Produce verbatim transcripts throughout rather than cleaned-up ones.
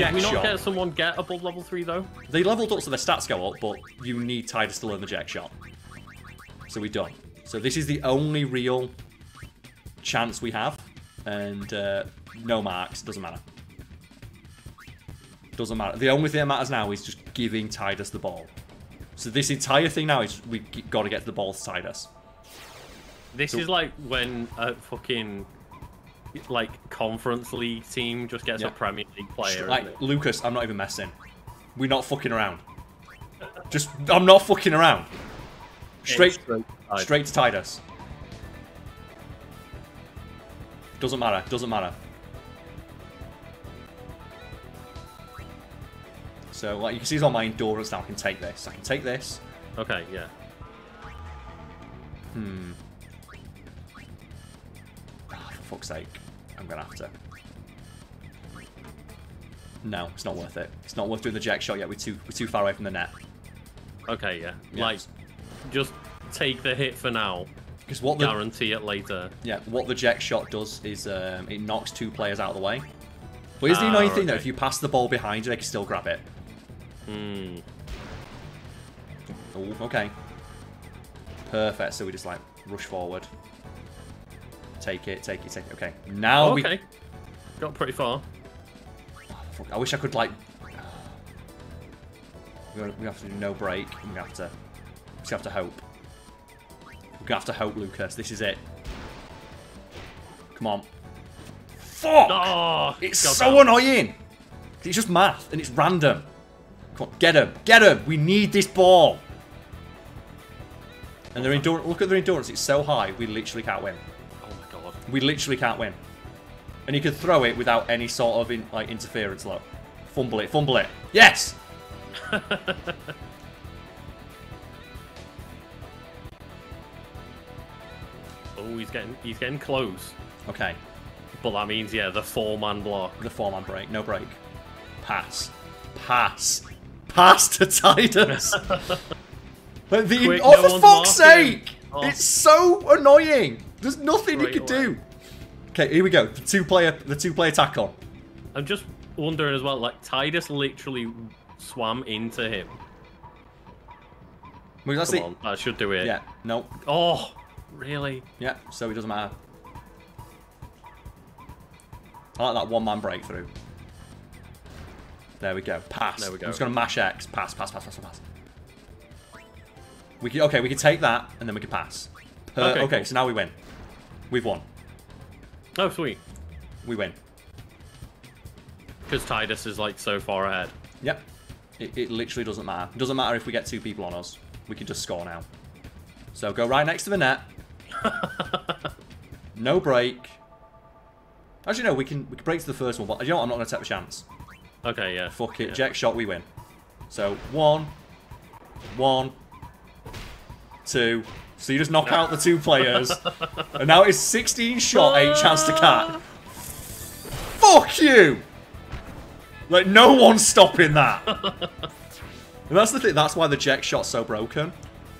Jecht Shot. Did we not get someone get above level three, though? They leveled up so their stats go up, but you need Tidus to learn the Jecht Shot. So we don't. So this is the only real chance we have. And uh, no marks. Doesn't matter. Doesn't matter. The only thing that matters now is just giving Tidus the ball. So this entire thing now is we got to get the ball to Tidus. This so, is like when a fucking... like conference league team just gets yeah. a Premier League player. Like Lucas, I'm not even messing. We're not fucking around. Just I'm not fucking around. Straight, straight, straight to Tidus. Doesn't matter. Doesn't matter. So like you can see, it's on my endurance now. I can take this. I can take this. Okay. Yeah. Hmm. Fuck's sake, I'm gonna have to. No, it's not worth it. It's not worth doing the Jecht Shot yet. We're too we're too far away from the net. Okay, yeah. yeah. Like, just take the hit for now. Because what guarantee the, it later. Yeah, what the Jecht Shot does is um, it knocks two players out of the way. But here's the ah, annoying okay. thing though: if you pass the ball behind you, they can still grab it. Hmm. Oh, okay. Perfect. So we just like rush forward. Take it, take it, take it. Okay, now oh, okay. we... Okay, got pretty far. Oh, fuck. I wish I could, like... We're gonna, we have to do no break. We're gonna have to... Just have to hope. We're gonna have to hope, Lucas. This is it. Come on. Fuck! Oh, it's so down. annoying! It's just math, and it's random. Come on, get him, get him! We need this ball! And their endurance... Look at their endurance. It's so high, we literally can't win. We literally can't win. And he could throw it without any sort of in, like interference. Look. Fumble it, fumble it. Yes! Oh, he's getting he's getting close. Okay. But that means, yeah, the four-man block. The four-man break, no break. Pass. Pass. Pass to Tidus. But the, Quick, oh, no for fuck's sake! Oh. It's so annoying. There's nothing Straight you can away. do. Okay, here we go. The two-player, the two-player tackle. I'm just wondering as well. Like Tidus literally swam into him. Well, that's Come the... on, I should do it. Yeah. No. Oh, really? Yeah. So it doesn't matter. I like that one-man breakthrough. There we go. Pass. There we go. I'm just gonna mash X. Pass. Pass. Pass. Pass. Pass. We can, okay, we can take that and then we can pass. Uh, okay. okay, so now we win. We've won. Oh, sweet. We win. Because Tidus is, like, so far ahead. Yep. It, it literally doesn't matter. It doesn't matter if we get two people on us. We can just score now. So go right next to the net. No break. Actually, no, we can, we can break to the first one, but you know what? I'm not going to take the chance. Okay, yeah. Fuck it. Yeah. Jecht Shot, we win. So one. One. Two. So you just knock no. out the two players. And now it's sixteen shot, eight chance to cat. Fuck you! Like, no one's stopping that. And that's the thing. That's why the Jecht Shot's so broken.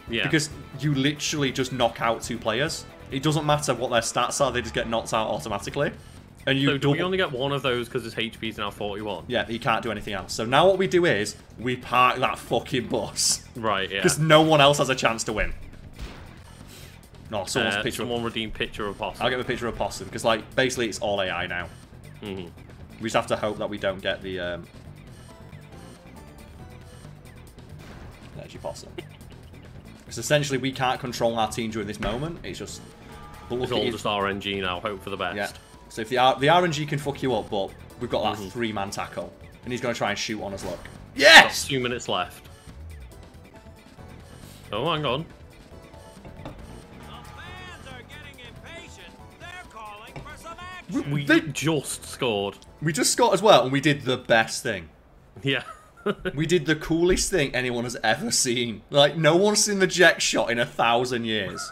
Yeah. Because you literally just knock out two players. It doesn't matter what their stats are. They just get knocked out automatically. And you so do we only get one of those because his H P's now forty-one? Yeah, he can't do anything else. So now what we do is we park that fucking bus. Right, yeah. Because no one else has a chance to win. No, someone's uh, picture. Someone redeem picture of possum. I'll get a picture of possum because, like, basically it's all A I now. Mm-hmm. We just have to hope that we don't get the. Um... There's your possum. Because essentially we can't control our team during this moment. It's just. But it's all it just R N G now. Hope for the best. Yeah. So if the R the R N G can fuck you up, but we've got that mm-hmm. three-man tackle, and he's gonna try and shoot on us. Look. Yes. Got two minutes left. Oh, hang on. We they, just scored. We just scored as well, and we did the best thing. Yeah. We did the coolest thing anyone has ever seen. Like, no one's seen the Jecht Shot in a thousand years.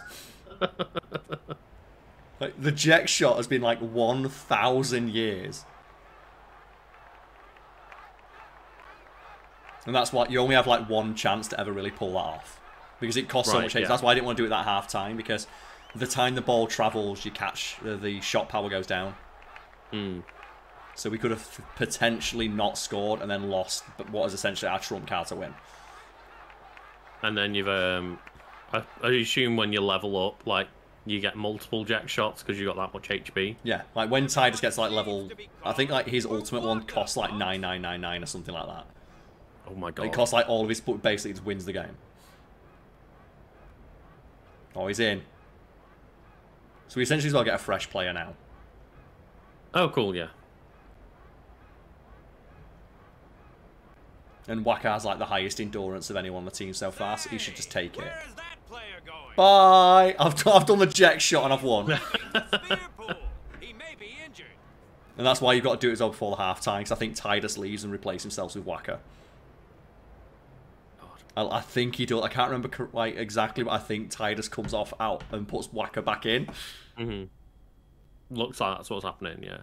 Like, the Jecht Shot has been, like, one thousand years. And that's why you only have, like, one chance to ever really pull that off. Because it costs right, so much. Yeah. That's why I didn't want to do it that half-time, because... the time the ball travels, you catch, uh, the shot power goes down. Mm. So we could have potentially not scored and then lost, but what is essentially our trump card to win. And then you've, um, I, I assume when you level up, like, you get multiple Jecht shots because you got that much H P. Yeah, like when Tidus gets like level, I think like his ultimate one costs like nine nine nine nine or something like that. Oh my god! It costs like all of his, but basically it wins the game. Oh, he's in. So we essentially as well get a fresh player now. Oh, cool, yeah. And Wakka's like the highest endurance of anyone on the team so far, so he should just take it. Bye! I've, I've done the Jecht shot and I've won. And that's why you've got to do it as well before the half-time, because I think Tidus leaves and replaces himself with Wakka. I, I think he does. I can't remember like, exactly, but I think Tidus comes off out and puts Wakka back in. Mm-hmm. Looks like that's what's happening, yeah.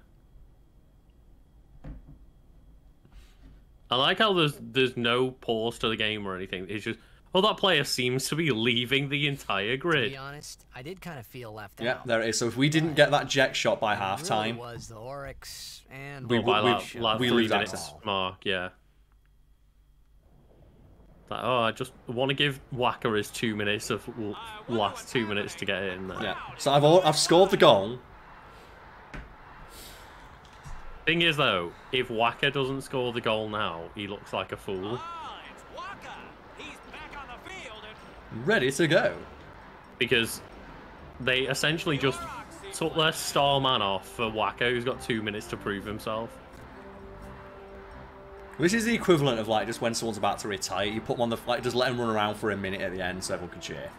I like how there's there's no pause to the game or anything. It's just, oh, that player seems to be leaving the entire grid. To be honest, I did kind of feel left yeah, out. Yeah, there it is. So if we didn't get that Jecht shot by halftime, really we, we, we, we, we, we lose access. Mark, yeah. Like, oh, I just want to give Wakka his two minutes of l last two minutes to get in there. Yeah. So I've all, I've scored the goal. Thing is, though, if Wakka doesn't score the goal now, he looks like a fool. Oh, it's Wakka. He's back on the field and ready to go. Because they essentially just took their star man off for Wakka, who's got two minutes to prove himself. This is the equivalent of, like, just when someone's about to retire, you put them on the... Like, just let them run around for a minute at the end so everyone can cheer.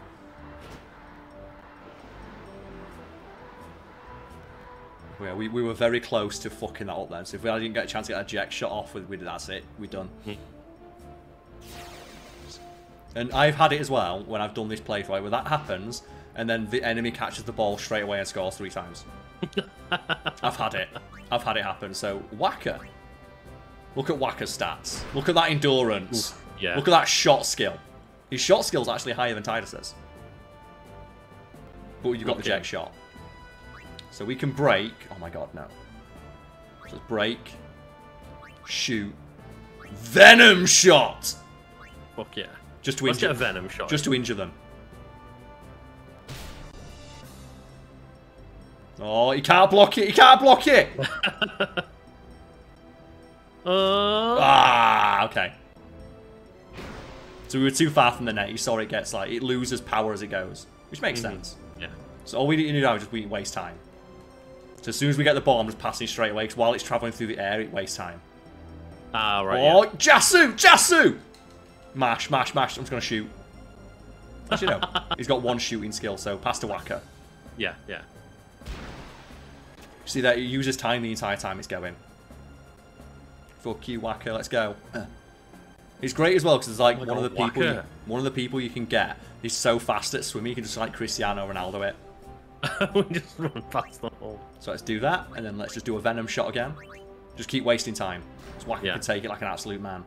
Yeah, we, we were very close to fucking that up then, so if we I didn't get a chance to get that Jecht shot off, we, we, that's it, we're done. And I've had it as well, when I've done this playthrough, where that happens, and then the enemy catches the ball straight away and scores three times. I've had it. I've had it happen, so Wakka. Look at Wakka's stats. Look at that endurance. Ooh, yeah. Look at that shot skill. His shot skill's actually higher than Tidus's. But you've got okay. the Jecht shot. So we can break. Oh my god, no. So break. Shoot. Venom shot! Fuck yeah. Just to Let's injure get a venom shot. Just to injure them. Oh, he can't block it! He can't block it! uh... Ah, okay. So we were too far from the net. You saw it gets like it loses power as it goes. Which makes mm-hmm. sense. Yeah. So all we need to do now is just we waste time. So as soon as we get the ball, I'm just passing it straight away, because while it's travelling through the air, it wastes time. Ah, uh, right. Oh, yeah. Jasu! Jasu! Mash, mash, mash. I'm just going to shoot. Actually, no. He's got one shooting skill, so pass to Wakka. Yeah, yeah. See that? It uses time the entire time it's going. Fuck you, Wakka. Let's go. It's great as well, because it's like oh one, God, of the people you, one of the people you can get is so fast at swimming, you can just like Cristiano Ronaldo it. We just run past the hole. So let's do that, and then let's just do a venom shot again. Just keep wasting time. So Wakka yeah. can take it like an absolute man.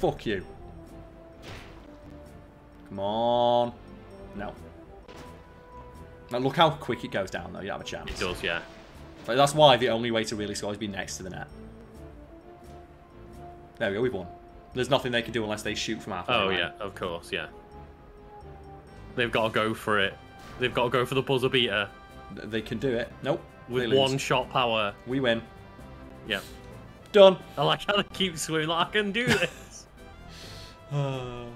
Fuck you. Come on. No. Now look how quick it goes down, though. You have a chance. It does, yeah. But that's why the only way to really score is be next to the net. There we go. We've won. There's nothing they can do unless they shoot from halfway. Oh line. yeah, of course, yeah. They've got to go for it. They've got to go for the buzzer beater. They can do it. Nope. With one shot power. We win. Yep. Done. I like how they keep swimming. Like, I can do this. uh,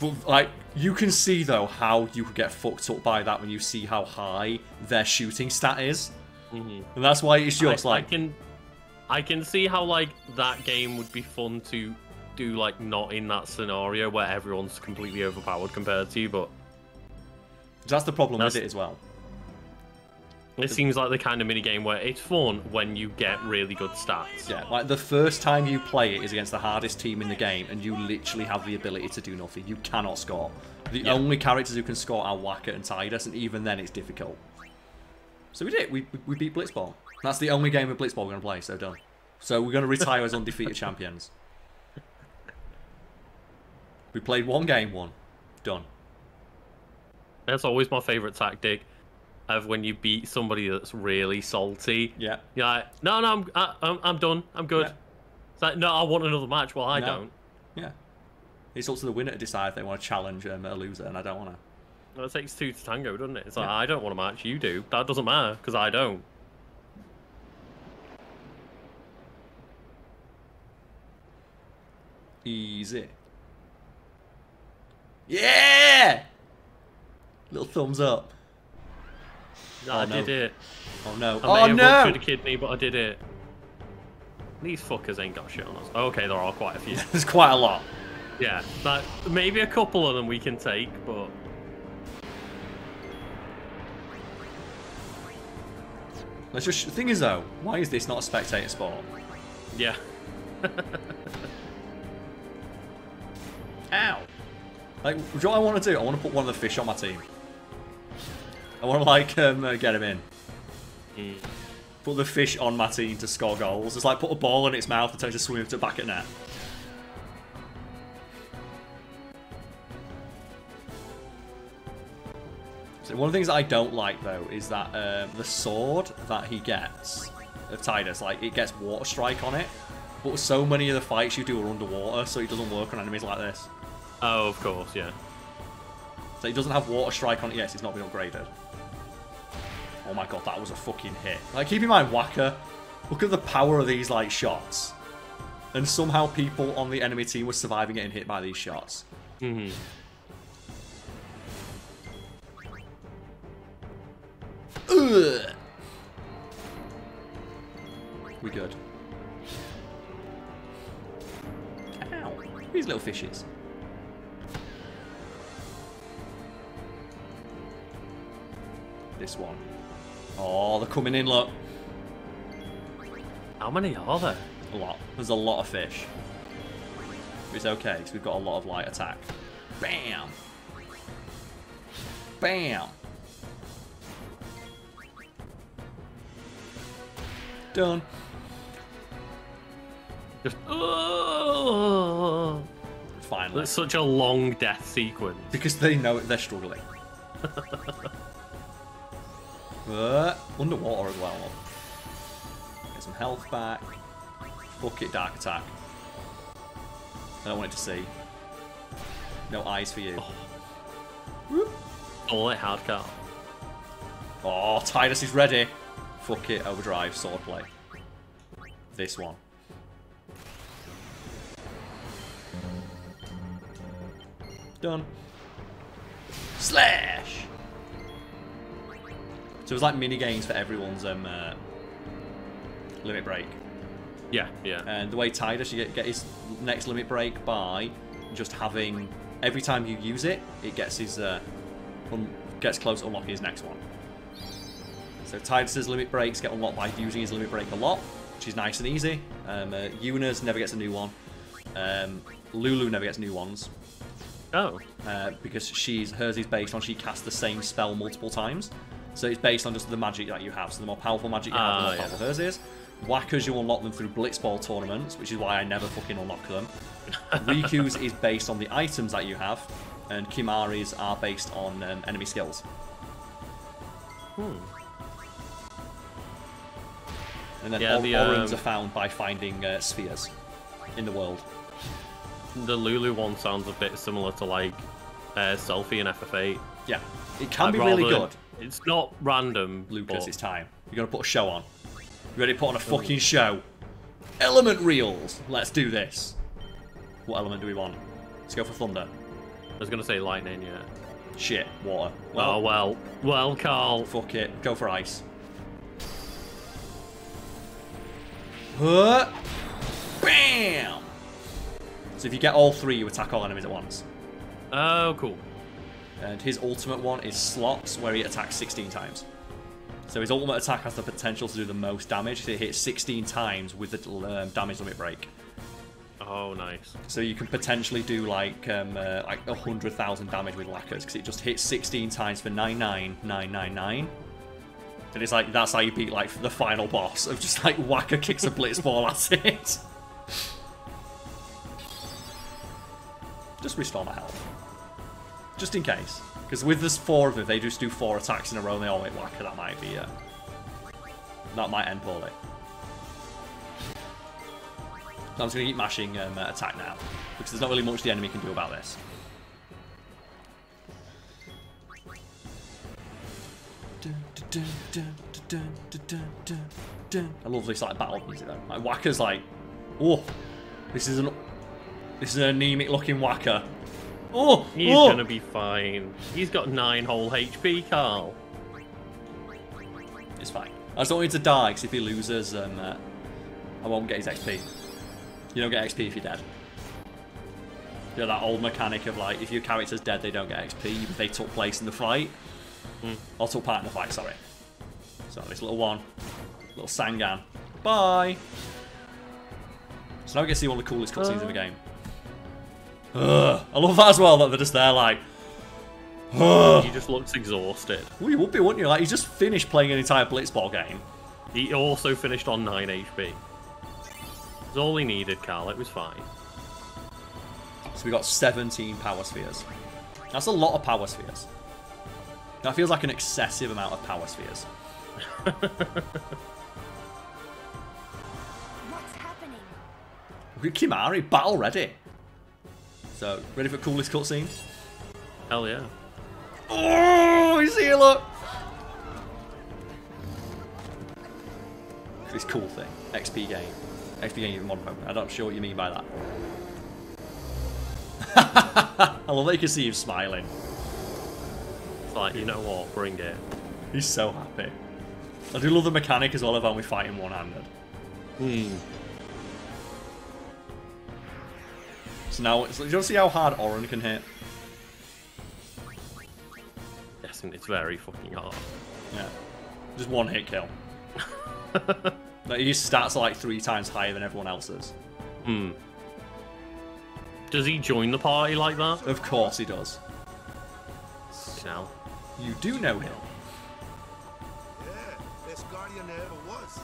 but, like, you can see, though, how you could get fucked up by that when you see how high their shooting stat is. Mm-hmm. And that's why it's just I, like... I can, I can see how, like, that game would be fun to do, like, not in that scenario where everyone's completely overpowered compared to you, but... That's the problem That's, with it as well. It seems like the kind of minigame where it's fun when you get really good stats. Yeah, like the first time you play it is against the hardest team in the game and you literally have the ability to do nothing. You cannot score. The yeah. only characters who can score are Wakka and Tidus, and even then it's difficult. So we did it. We, we beat Blitzball. That's the only game of Blitzball we're going to play, so done. So we're going to retire as undefeated champions. We played one game, one. Done. That's always my favourite tactic. of when you beat somebody that's really salty. Yeah. You're like, no, no, I'm, I, I'm, I'm done. I'm good. Yeah. It's like, no, I want another match. Well, I no. don't. Yeah. It's up to the winner to decide if they want to challenge um, a loser, and I don't want to. Well, it takes two to tango, doesn't it? It's like, yeah. I don't want a match. You do. That doesn't matter, because I don't. Easy. Yeah! Little thumbs up. No, oh, I no. did it. Oh no. I oh, may have no! through the kidney, but I did it. These fuckers ain't got shit on us. Okay, there are quite a few. There's quite a lot. Yeah, like, maybe a couple of them we can take, but... Let's just... The thing is, though, why is this not a spectator sport? Yeah. Ow! Like, do you know what I want to do? I want to put one of the fish on my team. I want to, like, um, uh, get him in. Mm. Put the fish on my team to score goals. It's like, put a ball in its mouth and take a swim to back at net. So one of the things that I don't like, though, is that uh, the sword that he gets of Tidus, like, it gets water strike on it. But so many of the fights you do are underwater, so it doesn't work on enemies like this. Oh, of course, yeah. So it doesn't have water strike on it. Yes, it's not been upgraded. Oh my god, that was a fucking hit. Like, keep in mind, Wakka, look at the power of these, like, shots. And somehow people on the enemy team were surviving getting hit by these shots. Mm-hmm. Ugh. We good. Ow. These little fishes. This one. Oh, they're coming in, look. How many are there? A lot. There's a lot of fish. But it's okay, because we've got a lot of light attack. Bam! Bam! Done. Just, oh. Finally. That's such a long death sequence. Because they know it, they're struggling. uh, underwater as well. Get some health back. Fuck it, dark attack. I don't want it to see. No eyes for you. Oh, oh that hard cut. Oh, Tidus is ready. Fuck it, overdrive, swordplay. This one. Done. Slash! So it was like mini games for everyone's um, uh, limit break. Yeah, yeah. And the way Tidus, you get, get his next limit break by just having, every time you use it, it gets his uh, gets close to unlocking his next one. So Tidus' limit breaks get unlocked by using his limit break a lot, which is nice and easy. Um, uh, Yuna's never gets a new one. Um, Lulu never gets new ones. Oh. Uh, because she's hers is based on she casts the same spell multiple times. So it's based on just the magic that you have. So the more powerful magic you have, uh, the more powerful yeah. hers is. Wakka's, you unlock them through Blitzball tournaments, which is why I never fucking unlock them. Riku's is based on the items that you have. And Kimari's are based on um, enemy skills. Hmm. And then yeah, the, Aurons um, are found by finding uh, spheres in the world. The Lulu one sounds a bit similar to like uh, Selfie and F F eight. Yeah, it can I'd be really good. It's not random. Lucas, but... it's time. You've got to put a show on. You ready to put on a fucking show? Element reels. Let's do this. What element do we want? Let's go for thunder. I was going to say lightning, yeah. Shit, water. Well, oh, well. Well, Carl. Fuck it. Go for ice. Huh. Bam! So if you get all three, you attack all enemies at once. Oh, cool. And his ultimate one is slots, where he attacks sixteen times. So his ultimate attack has the potential to do the most damage. So he hits sixteen times with the um, damage limit break. Oh, nice. So you can potentially do like um, uh, like one hundred thousand damage with Wakka's, because it just hits sixteen times for nine nine nine nine nine. And it's like, that's how you beat, like, the final boss of just, like, Wakka kicks a blitzball at it. Just restore my health. Just in case. Because with this four of them, if they just do four attacks in a row and they all make Wakka, that might be it. That might end poorly. So I'm just going to keep mashing um, attack now, because there's not really much the enemy can do about this. I love this like battle music though. Like Wakka's like, oh, this is an this is an anemic looking Wakka. Oh, he's oh. gonna be fine. He's got nine whole H P, Carl. It's fine. I just don't want him to die, because if he loses, um, uh, I won't get his X P. You don't get X P if you're dead. You know that old mechanic of like, if your character's dead, they don't get X P. If they took place in the fight. Mm. Or took part in the fight, sorry. So this little one. Little Sangan. Bye! So now we get to see one of the coolest cutscenes uh. in the game. Ugh. I love that as well, that they're just there like... Ugh. He just looks exhausted. Well, you would be, wouldn't you? Like, he just finished playing an entire Blitzball game. He also finished on nine H P. That's all he needed, Carl. It was fine. So we got seventeen power spheres. That's a lot of power spheres. That feels like an excessive amount of power spheres. What's happening? Look at Kimari, battle ready. So, ready for coolest cutscenes? Hell yeah. Oh, he's here, look! This cool thing. X P game. X P game even one moment. I'm not sure what you mean by that. I love that you can see him smiling. It's like, you know what, bring it. He's so happy. I do love the mechanic as well of only fighting one-handed. Hmm. So now, so you don't see how hard Auron can hit? Yes, and it's very fucking hard. Yeah. Just one hit kill. Like, his stats are like three times higher than everyone else's. Hmm. Does he join the party like that? Of course he does. Now. You do know him. Yeah, best guardian there ever was.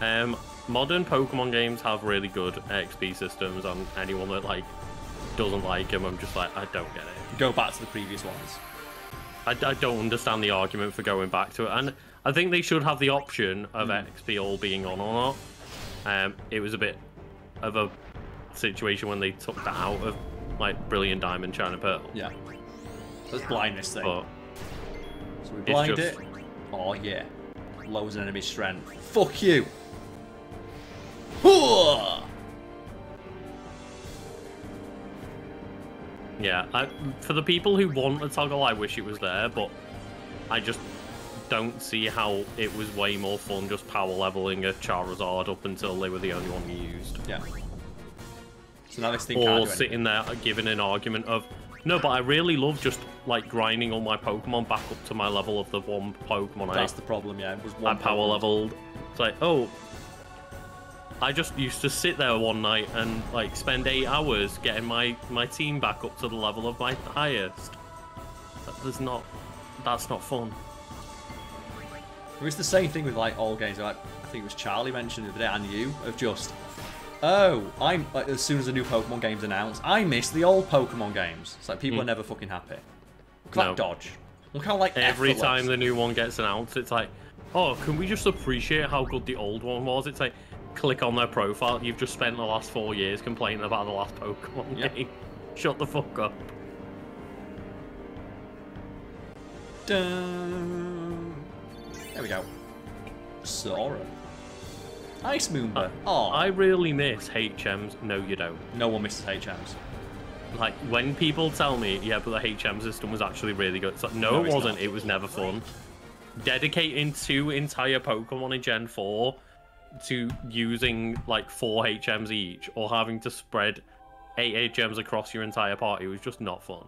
Um, modern Pokemon games have really good X P systems, and anyone that like doesn't like them, I'm just like, I don't get it. Go back to the previous ones. I, I don't understand the argument for going back to it, and I think they should have the option of mm. X P all being on or not. Um, it was a bit of a situation when they took that out of. Like Brilliant Diamond, China Pearl. Yeah. Let's blind this thing. But so we blind just... it. Oh, yeah. Lowers an enemy's strength. Fuck you! Yeah, I, for the people who want the toggle, I wish it was there, but I just don't see how it was way more fun just power leveling a Charizard up until they were the only one used. Yeah. So now this thing or sitting there giving an argument of, no, but I really love just like grinding all my Pokemon back up to my level of the one Pokemon. That's I, the problem, yeah. It was one I power Pokemon. leveled. It's like, oh, I just used to sit there one night and like spend eight hours getting my my team back up to the level of my highest. That's not, that's not fun. It's the same thing with like all games. Like I think it was Charlie mentioned the other day, and you of just. Oh, I'm like, as soon as the new Pokemon game's announced, I miss the old Pokemon games. It's like people mm. are never fucking happy. Look no. that dodge. Look how like every effortless. time the new one gets announced, it's like, oh, can we just appreciate how good the old one was? It's like, click on their profile. You've just spent the last four years complaining about the last Pokemon yeah. game. Shut the fuck up. Dun. There we go. Sora. Ice Moomba. Oh, I really miss H Ms. No, you don't. No one misses H Ms. Like, when people tell me, yeah, but the H M system was actually really good. It's like, no, no it wasn't. Not. It was never fun. Dedicating two entire Pokemon in Gen four to using, like, four H Ms each, or having to spread eight H Ms across your entire party was just not fun.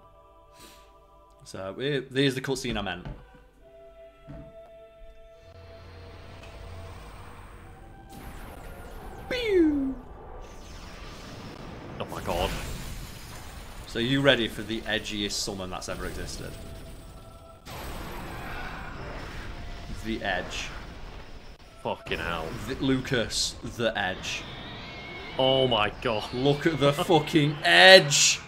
So, there's the cutscene I meant. Oh my god. So are you ready for the edgiest summon that's ever existed? The Edge. Fucking hell. The Lucas, the Edge. Oh my god. Look at the fucking Edge!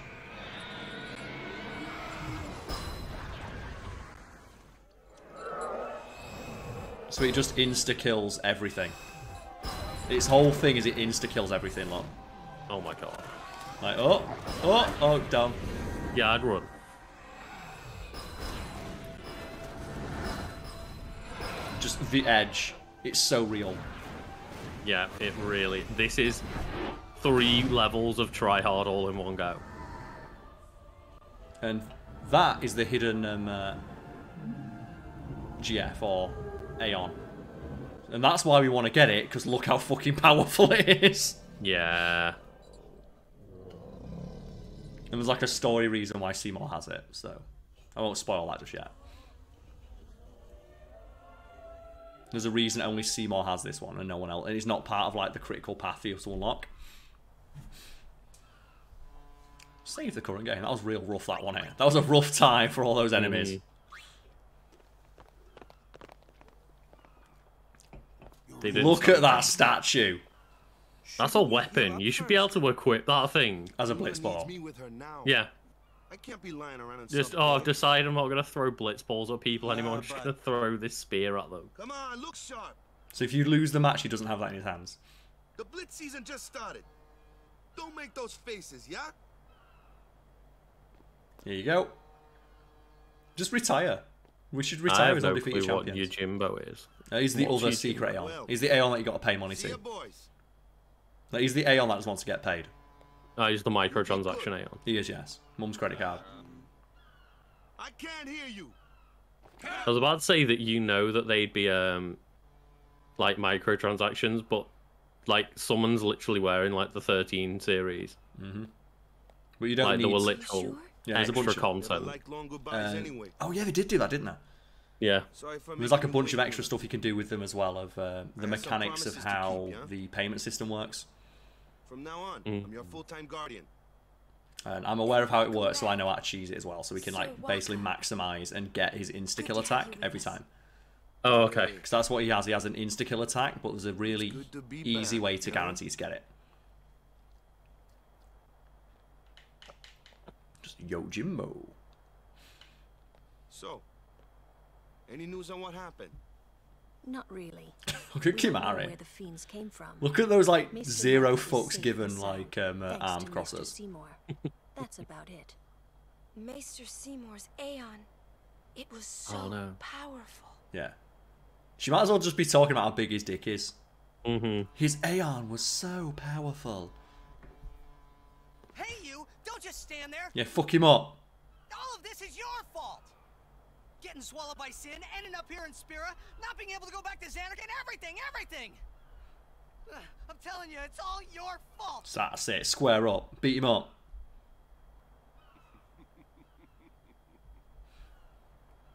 So it just insta-kills everything. Its whole thing is it insta-kills everything, lot. Oh my god. Like, oh, oh, oh, damn. Yeah, I'd run. Just the edge. It's so real. Yeah, it really... This is three levels of try-hard all in one go. And that is the hidden um, uh, G F or Aeon. And that's why we want to get it, because look how fucking powerful it is. Yeah. And there's like a story reason why Seymour has it, so I won't spoil that just yet. There's a reason only Seymour has this one and no one else. And it's not part of like the critical path you have to unlock. Save the current game. That was real rough, that one here. That was a rough time for all those enemies. Mm. Look at that statue. That's a weapon. You should be able to equip that thing. As a Blitzball. Yeah. I can't be lying around and just oh, decide I'm not going to throw Blitzballs at people anymore. I'm just going to throw this spear at them. Come on, look sharp. So if you lose the match, he doesn't have that in his hands. The Blitz season just started. Don't make those faces, yeah? Here you go. Just retire. We should retire as undefeated champions. I have no clue what Yojimbo is. Uh, he's the What's other Yojimbo? Secret Aeon. He's the Aeon that you got to pay money to. No, he's the Aeon that just wants to get paid. Oh, he's the microtransaction Aeon. He is, yes. Mum's credit card. I can't hear you. I was about to say that you know that they'd be um, like microtransactions, but like someone's literally wearing like the thirteen series. Mm-hmm. But you don't like need... there were literal sure? yeah, extra a bunch of... content. Like um, oh yeah, they did do that, didn't they? Yeah. There's like a bunch of extra stuff you can do with them as well of uh, the mechanics of how keep, yeah? the payment system works. From now on, mm. I'm your full-time guardian. And I'm aware of how it works, so I know how to cheese it as well. So we can like basically maximize and get his insta-kill attack every time. Oh, okay. Because that's what he has. He has an insta-kill attack, but there's a really easy way to guarantee to get it. Just Yojimbo. So, any news on what happened? Not really. Look at Kimari. Where the fiends came from. Look at those like Mister zero fucks given like um, uh, armed crossers. That's about it. Maester Seymour's Aeon. It was so oh, no. powerful. Yeah. She might as well just be talking about how big his dick is. Mm-hmm. His Aeon was so powerful. Hey you, don't just stand there. Yeah, fuck him up. All of this is your fault. Getting swallowed by Sin, ending up here in Spira, not being able to go back to Zanarkand, everything, everything! I'm telling you, it's all your fault! So that's it, square up, beat him up.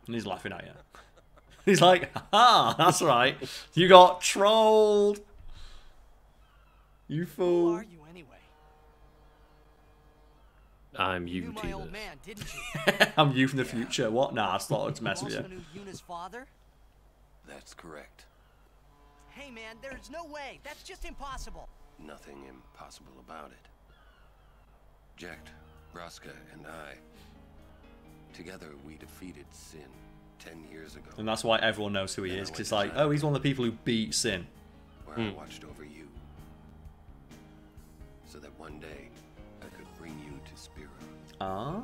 And he's laughing at you. He's like, ah, that's right, you got trolled! You fool. Who are you anyway? I'm you, you Tidus. Old man, didn't you? I'm you from the yeah. future. What? Nah, I started to mess with you. That's correct. Hey man, there's no way. That's just impossible. Nothing impossible about it. Jecht, Braska, and I. Together we defeated Sin ten years ago. And that's why everyone knows who he and is, because it's like, oh, he's one of the people who beat Sin. Where mm. I watched over you, so that one day. Spira. Ah.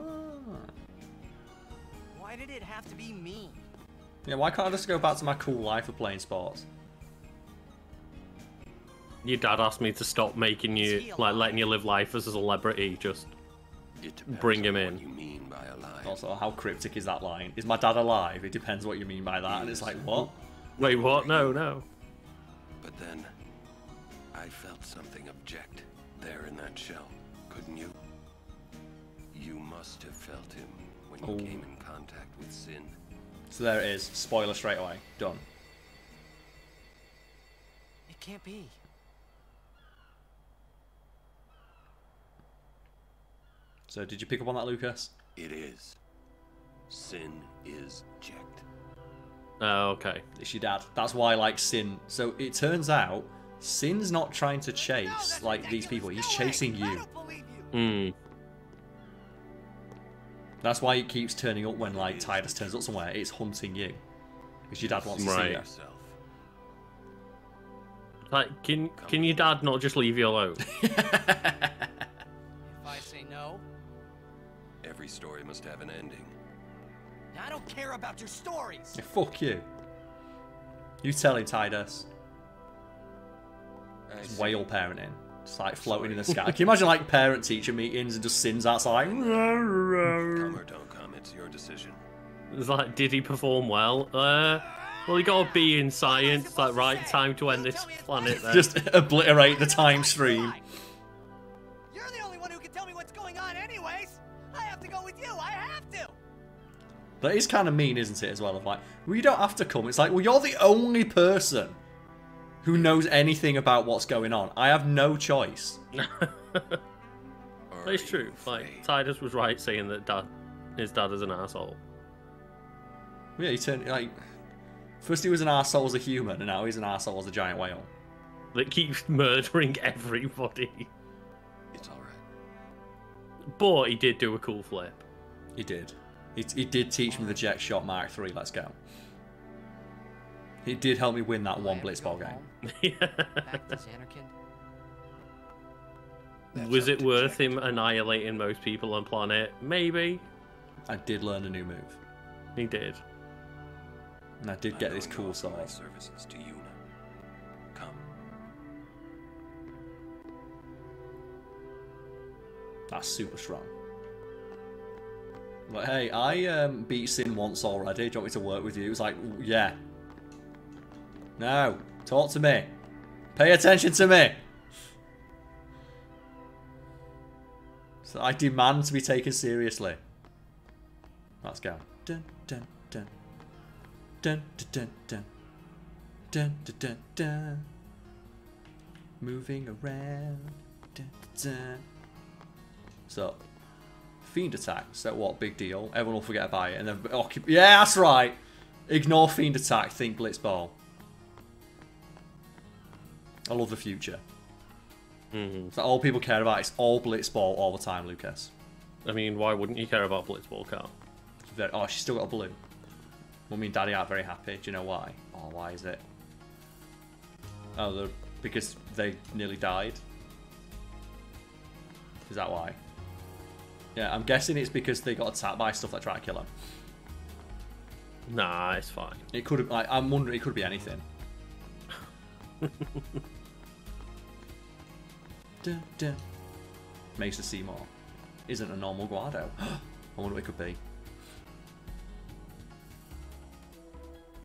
Why did it have to be me? Yeah, why can't I just go back to my cool life of playing sports? Your dad asked me to stop making you, like, letting you live life as a celebrity. Just bring him in. You mean by alive. Also, how cryptic is that line? Is my dad alive? It depends what you mean by that. Yes. And it's like, what? Wait, what? No, no. But then, I felt something object there in that shell. Couldn't you? You must have felt him when you Ooh. Came in contact with Sin. So there it is. Spoiler straight away. Done. It can't be. So did you pick up on that, Lucas? It is. Sin is Jecht. Oh, okay. It's your dad. That's why I like Sin. So it turns out Sin's not trying to chase no, like these people. He's chasing you. Hmm. That's why it keeps turning up when like Tidus turns up somewhere. It's hunting you, because your dad wants to right. see you. Like, can can your dad not just leave you alone? If I say no, every story must have an ending. I don't care about your stories. Yeah, fuck you. You tell him, Tidus. It's whale parenting. It's like floating in the sky. Can you imagine like parent-teacher meetings and just Sin's outside? Come or don't come, it's your decision. It's like, did he perform well? Uh, well, you got a B in science. Like, right, time to end this planet then. Just obliterate the time stream. You're the only one who can tell me what's going on anyways. I have to go with you. I have to. That is kind of mean, isn't it, as well? Of like, well, you don't have to come. It's like, well, you're the only person who knows anything about what's going on. I have no choice. That's true. Like, Tidus was right saying that dad, his dad is an asshole. Yeah, he turned, like, first he was an arsehole as a human, and now he's an arsehole as a giant whale. That keeps murdering everybody. It's alright. But he did do a cool flip. He did. He, he did teach me the Jecht Shot Mark three, let's go. He did help me win that one Blitzball game. Yeah. Back to Zanarkand. Was it worth him annihilating most people on planet? Maybe. I did learn a new move. He did. And I did get this cool sword. Services to you now. Come. That's super strong. But hey, I um, beat Sin once already. Do you want me to work with you? It was like, yeah. No. Talk to me. Pay attention to me. So I demand to be taken seriously. Let's go. Dun dun dun. Dun dun dun dun dun dun dun. Moving around. Dun, dun. So, fiend attack. So what? Big deal. Everyone will forget about it, and then oh, keep, yeah, that's right. Ignore fiend attack. Think Blitzball. I love the future. Mm-hmm. So all people care about is all Blitzball all the time, Lucas. I mean, why wouldn't you care about Blitzball, Carl? Very, oh, she's still got a blue. Mummy and Daddy aren't very happy. Do you know why? Oh, why is it? Oh, because they nearly died. Is that why? Yeah, I'm guessing it's because they got attacked by stuff that tried to kill them. Nah, it's fine. It could have. Like, I'm wondering. It could be anything. Dun, dun. Mesa Seymour isn't a normal Guado. I wonder what it could be.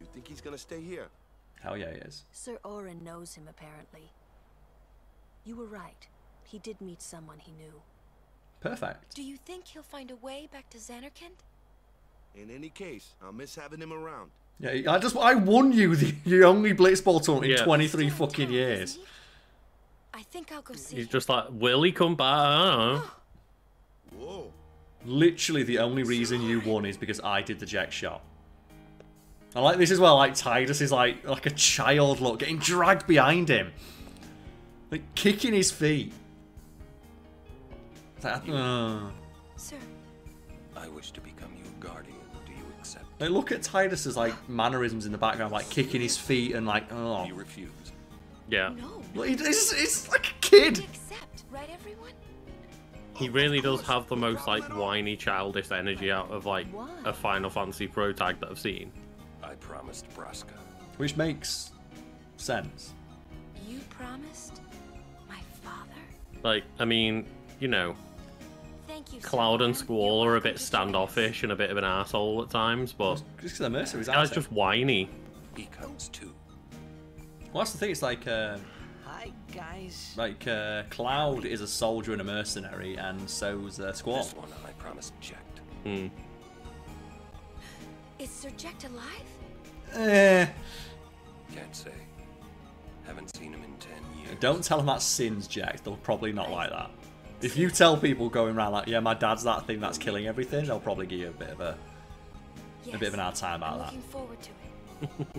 You think he's gonna stay here? Hell yeah, he is. Sir Auron knows him apparently. You were right. He did meet someone he knew. Perfect. Do you think he'll find a way back to Zanarkand? In any case, I'll miss having him around. Yeah, I just I won you the, the only Blitzball tournament yeah. in twenty-three fucking years. I think I'll go see. He's just like, will he come back? I don't know. Whoa. Literally the only reason you won is because I did the Jecht Shot. I like this as well, like Tidus is like like a child look, getting dragged behind him. Like kicking his feet. That, uh. Sir. I wish to become your guardian. Like, look at Tidus's like mannerisms in the background, like kicking his feet and like, oh. You refuse. Yeah. No. Like, it's, it's like a kid. You accept, right, everyone? He really does have the most like whiny, childish energy out of like a Final Fantasy Pro tag that I've seen. I promised Braska. Which makes sense. You promised my father. Like, I mean, you know. You, Cloud and Squall are a bit standoffish and a bit of an asshole at times, but just the mercenaries, that's just whiny. He comes too. Well, that's the thing. It's like, uh, hi guys. Like uh, Cloud is a soldier and a mercenary, and so's uh, Squall. This one I promised Jecht. Hmm. Is Sir Jecht alive? Eh. Can't say. Haven't seen him in ten years. Don't tell him that Sin's Jecht. They'll probably not like that. If you tell people going around like, yeah, my dad's that thing that's killing everything, they'll probably give you a bit of a, yes, a bit of an hard time about I'm that. Looking forward to it.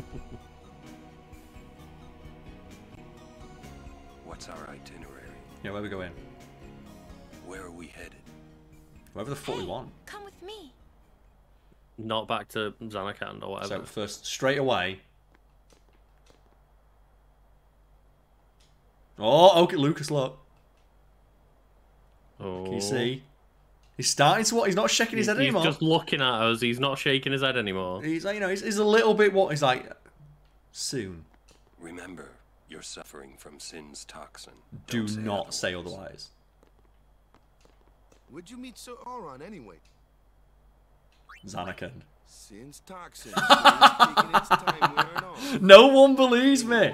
What's our itinerary? Yeah, where are we going? Where are we headed? Wherever the fuck hey, we want. Come with me. Not back to Zanarkand or whatever. So first, straight away. Oh, okay, Lucas, look. Oh. Can you see? He's starting to what? He's not shaking his head he's anymore. He's just looking at us. He's not shaking his head anymore. He's like, you know, he's, he's a little bit what? He's like, soon. Remember, you're suffering from Sin's toxin. Do Don't not say otherwise. say otherwise. Would you meet Sir Auron anyway? Zanarkand. Sin's toxin. Its time, no one believes me.